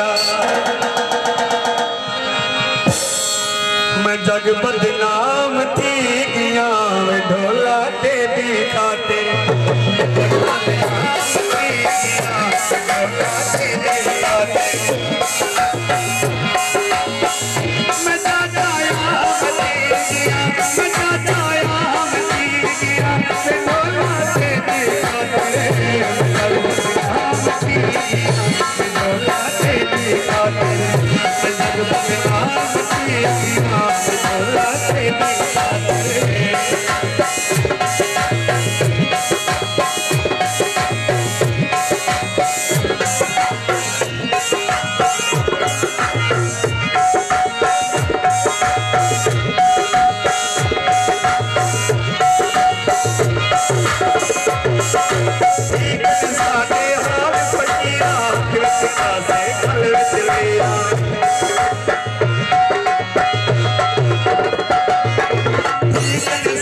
मैं जग बदनाम थी गिया ढोला के